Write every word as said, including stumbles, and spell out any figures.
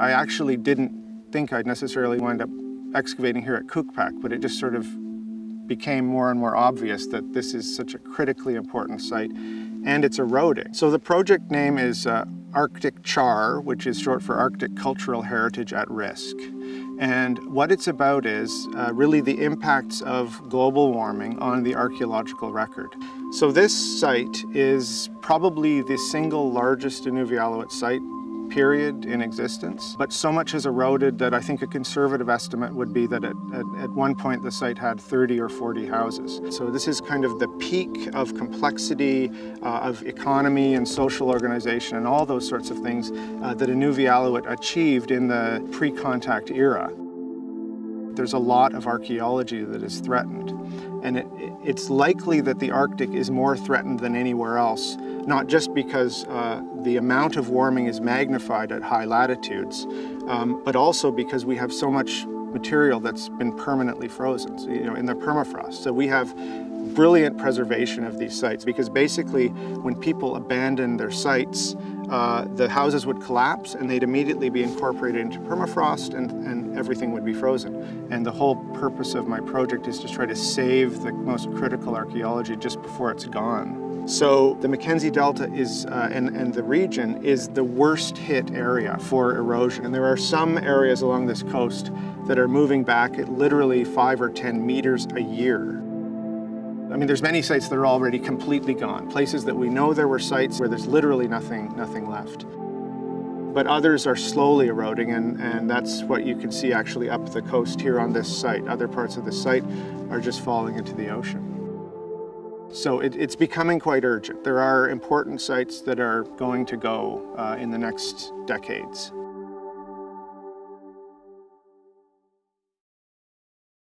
I actually didn't think I'd necessarily wind up excavating here at Kuukpak, but it just sort of became more and more obvious that this is such a critically important site, and it's eroding. So the project name is uh, Arctic C H A R, which is short for Arctic Cultural Heritage at Risk. And what it's about is uh, really the impacts of global warming on the archaeological record. So this site is probably the single largest Inuvialuit site period in existence, but so much has eroded that I think a conservative estimate would be that at, at, at one point the site had thirty or forty houses. So this is kind of the peak of complexity, uh, of economy and social organization and all those sorts of things uh, that Inuvialuit achieved in the pre-contact era. There's a lot of archaeology that is threatened, and it, it's likely that the Arctic is more threatened than anywhere else, not just because uh, the amount of warming is magnified at high latitudes, um, but also because we have so much material that's been permanently frozen, so, you know, in the permafrost. So we have brilliant preservation of these sites, because basically when people abandon their sites, uh, the houses would collapse and they'd immediately be incorporated into permafrost, and, and everything would be frozen. And the whole purpose of my project is to try to save the most critical archaeology just before it's gone. So the Mackenzie Delta is, uh, and, and the region is the worst hit area for erosion. And there are some areas along this coast that are moving back at literally five or ten meters a year. I mean, there's many sites that are already completely gone, places that we know there were sites where there's literally nothing, nothing left. But others are slowly eroding, and, and that's what you can see actually up the coast here on this site. Other parts of the site are just falling into the ocean. So it, it's becoming quite urgent. There are important sites that are going to go uh, in the next decades.